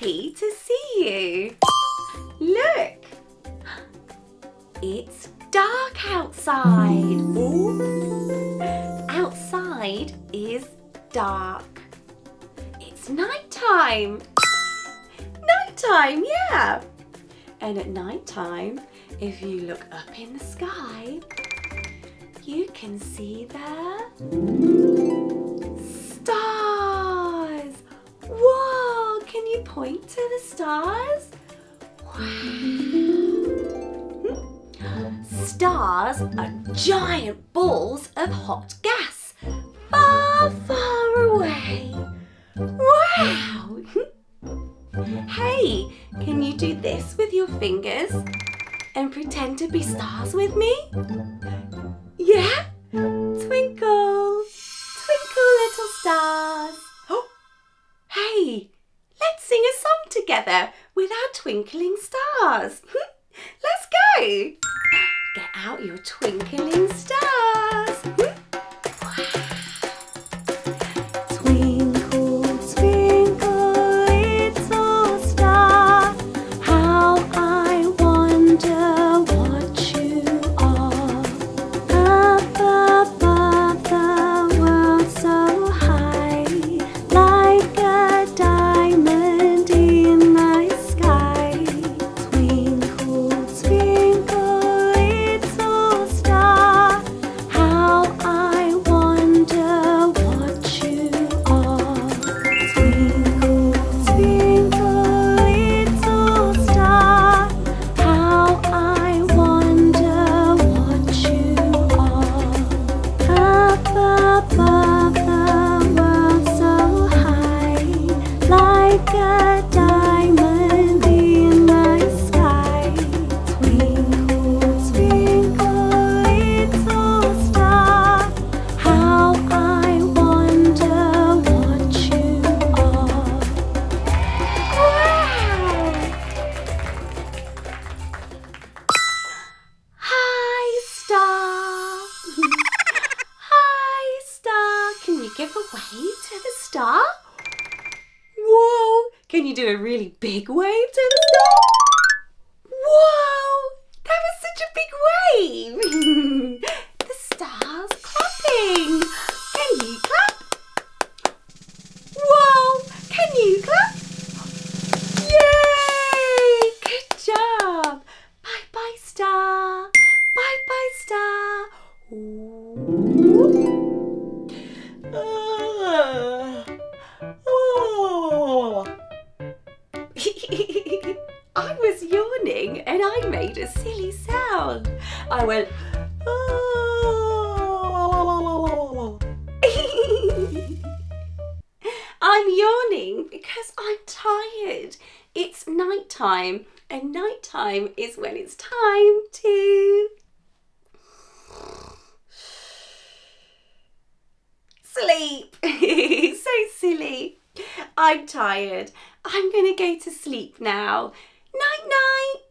happy to see you. Look, it's dark outside. Ooh. Outside is dark. It's nighttime. Nighttime, yeah. And at nighttime, if you look up in the sky, you can see the stars. Whoa, can you point to the stars? Wow. Stars are giant balls of hot gas, far, far away. Wow. Hey, can you do this with your fingers and pretend to be stars with me? Yeah? Twinkle, twinkle little stars. Oh, hey, let's sing a song together with our twinkling stars. Let's go. Get out your twinkling stars. Wow. Give a wave to the star. Whoa! Can you do a really big wave to the star? Whoa! That was such a big wave! The star's clapping. Can you clap? Whoa! Can you clap? Yay! Good job! Bye bye star. Bye bye star. Ooh. I was yawning and I made a silly sound. I went, oh. I'm yawning because I'm tired. It's nighttime, and nighttime is when it's time to sleep. So silly. I'm tired. I'm gonna go to sleep now. Night night.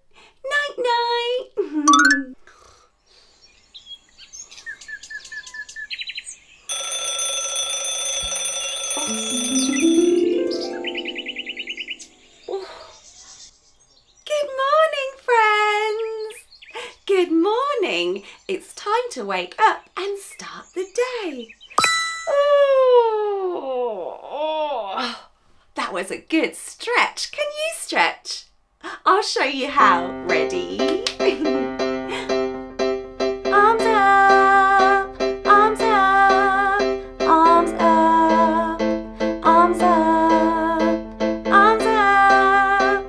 Night night. Oh. Good morning, friends. Good morning. It's time to wake up and start the day. Oh, that was a good stretch. Can you stretch? I'll show you how. Ready? Arms up, arms up, arms up, arms up, arms up,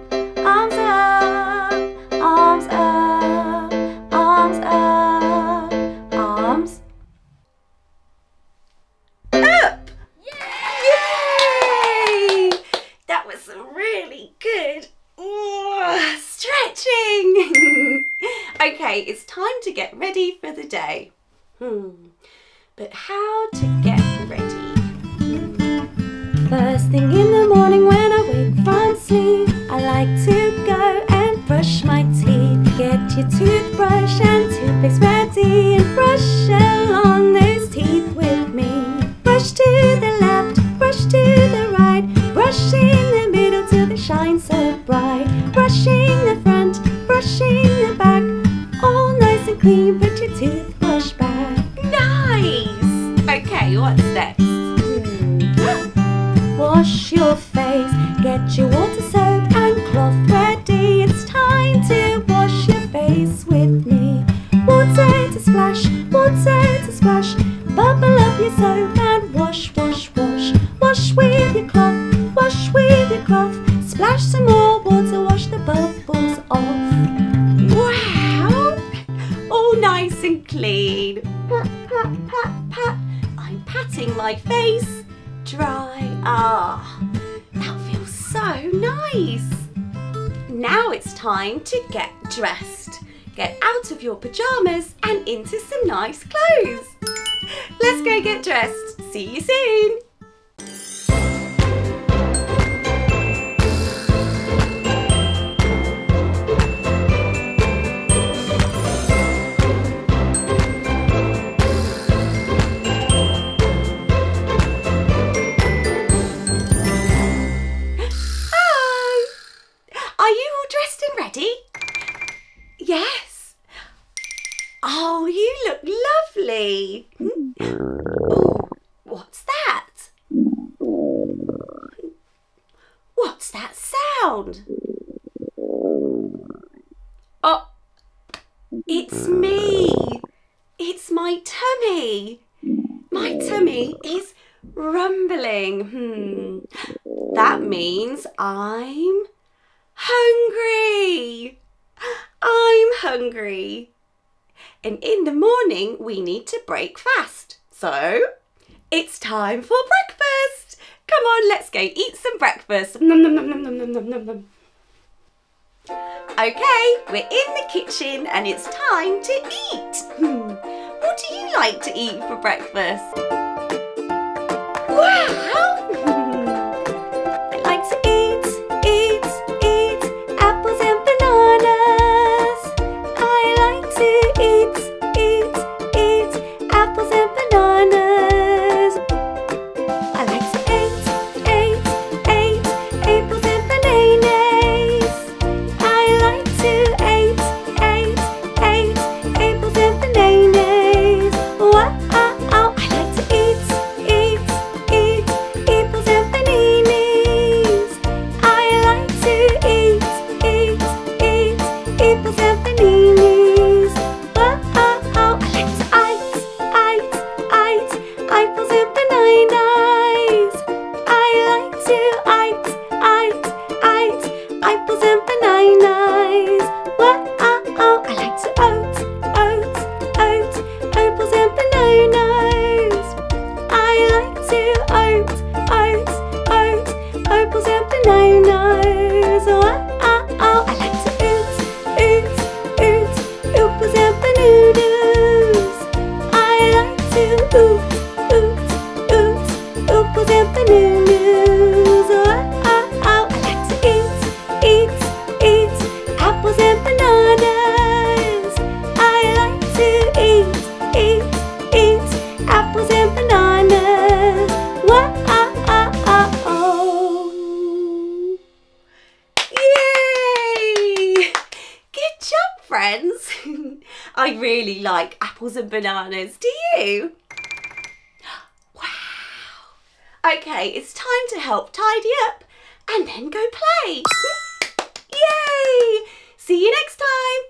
arms up, arms up, arms up, arms up. Yay! That was really good. Stretching! Okay, it's time to get ready for the day. But how to get ready? First thing in the morning when I wake from sleep, I like to go and brush my teeth. Get your toothbrush and toothpaste ready and brush along those teeth with me. Brush to the left, brush to the right, brush in the middle till they shine. Okay, what's next? Wash your face, get your water soap and cloth ready. It's time to wash your face with me. Water to splash, bubble up your soap and wash, wash, wash. Wash with your cloth, wash with your cloth. Splash some more water, wash the bubbles off. Wow! All nice and clean. Pat, pat, pat, pat. I'm patting my face dry. Ah, that feels so nice. Now it's time to get dressed. Get out of your pyjamas and into some nice clothes. Let's go get dressed. See you soon. Yes. Oh, you look lovely. Oh, what's that? What's that sound? Oh, it's me. It's my tummy. My tummy is rumbling. That means I'm hungry. I'm hungry. And in the morning we need to break fast. So it's time for breakfast. Come on, let's go eat some breakfast. Nom, nom, nom, nom, nom, nom, nom, nom. Okay, we're in the kitchen and it's time to eat. What do you like to eat for breakfast? Wow! I like to eat apples and bananas. I like to eat apples and bananas. I like to eat apples and bananas. I like to eat apples and bananas. Wow, I like to eat apples and bananas. I like to eat apples and bananas. Wow, I like to eat apples and bananas. I like to eat apples and bananas. Wow, I like to eat apples and bananas. I like to eat apples and bananas. Wow, I like to eat apples and bananas. I like to eat apples and bananas. Wow, I like to eat apples and bananas. I like to eat apples and bananas. Wow! Yay! Good job, friends. I really like apples and bananas. Do you? Wow. Okay, it's time to help tidy up and then go play. Yay! See you next time.